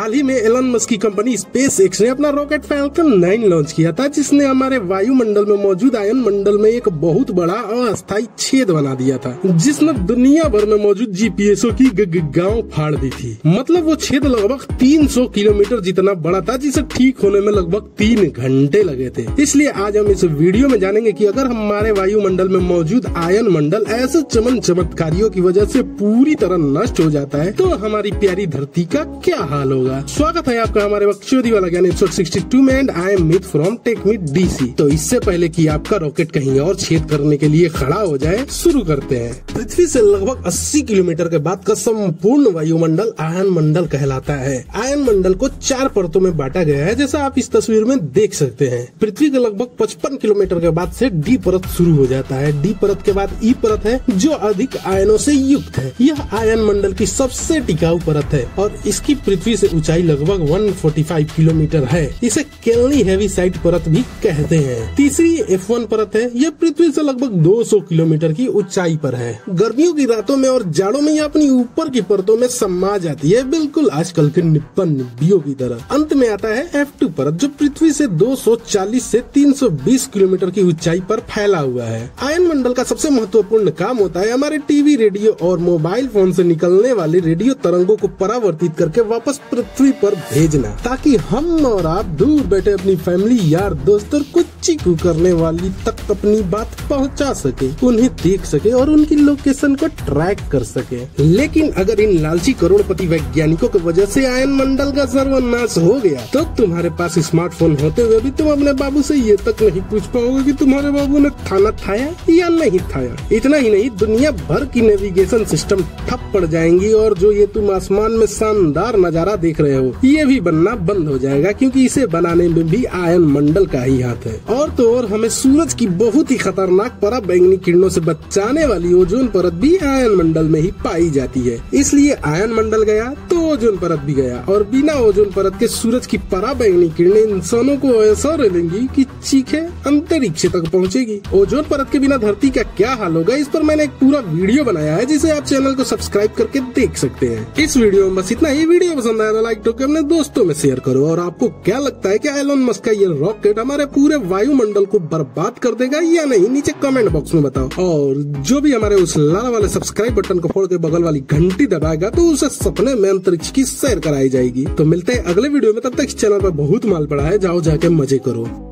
हाल ही में Elon Musk की कंपनी स्पेस एक्स ने अपना रॉकेट फाल्कन 9 लॉन्च किया था, जिसने हमारे वायुमंडल में मौजूद आयन मंडल में एक बहुत बड़ा अस्थायी छेद बना दिया था, जिसने दुनिया भर में मौजूद जीपीएस की गांव फाड़ दी थी। मतलब वो छेद लगभग 300 किलोमीटर जितना बड़ा था, जिसे ठीक होने में लगभग 3 घंटे लगे थे। इसलिए आज हम इस वीडियो में जानेंगे कि अगर हमारे वायुमंडल में मौजूद आयन मंडल ऐसे चमन चमत्कारियों की वजह से पूरी तरह नष्ट हो जाता है तो हमारी प्यारी धरती का क्या हाल होगा। स्वागत है आपका हमारे बकचोदी वाला ज्ञान 162 में, and I am myth from tech myth DC. तो इससे पहले कि आपका रॉकेट कहीं और छेद करने के लिए खड़ा हो जाए, शुरू करते हैं। पृथ्वी से लगभग 80 किलोमीटर के बाद का संपूर्ण वायुमंडल आयन मंडल कहलाता है। आयन मंडल को 4 परतों में बांटा गया है, जैसा आप इस तस्वीर में देख सकते हैं। पृथ्वी के लगभग 55 किलोमीटर के बाद से डी परत शुरू हो जाता है। डी परत के बाद ई परत है, जो अधिक आयनों से युक्त है। यह आयन मंडल की सबसे टिकाऊ परत है और इसकी पृथ्वी से ऊंचाई लगभग 145 किलोमीटर है। इसे केलनी हेवी साइट परत भी कहते हैं। तीसरी F1 परत है। यह पृथ्वी से लगभग 200 किलोमीटर की ऊंचाई पर है। गर्मियों की रातों में और जाड़ों में यह अपनी ऊपर की परतों में समा जाती है, बिल्कुल आजकल के निप्पन निब्बियों की तरह। अंत में आता है F2 परत, जो पृथ्वी से 240 से 320 किलोमीटर की ऊंचाई पर फैला हुआ है। आयन मंडल का सबसे महत्वपूर्ण काम होता है हमारे टीवी, रेडियो और मोबाइल फोन से निकलने वाले रेडियो तरंगों को परावर्तित करके वापस पृथ्वी पर भेजना, ताकि हम और आप दूर बैठे अपनी फैमिली, यार, दोस्त और कुछ चीकू करने वाली तक अपनी बात पहुंचा सके, उन्हें देख सके और उनकी लोकेशन को ट्रैक कर सके। लेकिन अगर इन लालची करोड़पति वैज्ञानिकों की वजह से आयन मंडल का सर्वनाश हो गया तो तुम्हारे पास स्मार्टफोन होते हुए भी तुम अपने बाबू से ये तक नहीं पूछ पाओगे कि तुम्हारे बाबू ने खाना खाया या नहीं खाया। इतना ही नहीं, दुनिया भर की नेविगेशन सिस्टम ठप पड़ जाएंगी और जो ये तुम आसमान में शानदार नजारा देख रहे हो ये भी बनना बंद हो जाएगा, क्योंकि इसे बनाने में भी आयन मंडल का ही हाथ है। और तो और हमें सूरज की बहुत ही खतरनाक पराबैंगनी किरणों से बचाने वाली ओजोन परत भी आयन मंडल में ही पाई जाती है। इसलिए आयन मंडल गया तो ओजोन परत भी गया, और बिना ओजोन परत के सूरज की पराबैंगनी किरणें इंसानों को ऐसा रेलेंगी कि चीखें अंतरिक्ष तक पहुंचेगी। ओजोन परत के बिना धरती का क्या हाल होगा, इस पर मैंने एक पूरा वीडियो बनाया है, जिसे आप चैनल को सब्सक्राइब करके देख सकते हैं। इस वीडियो में बस इतना ही। वीडियो पसंद आया तो लाइक ठोक के अपने दोस्तों में शेयर करो। और आपको क्या लगता है कि एलन मस्क का ये रॉकेट हमारे पूरे वायुमंडल को बर्बाद कर देगा या नहीं, नीचे कमेंट बॉक्स में बताओ। और जो भी हमारे उस लाल वाले सब्सक्राइब बटन को फोड़ के बगल वाली घंटी दबाएगा तो उसे सपने में अंतरिक्ष की सैर कराई जाएगी। तो मिलते हैं अगले वीडियो में, तब तक इस चैनल पर बहुत माल पड़ा है, जाओ जाके मजे करो।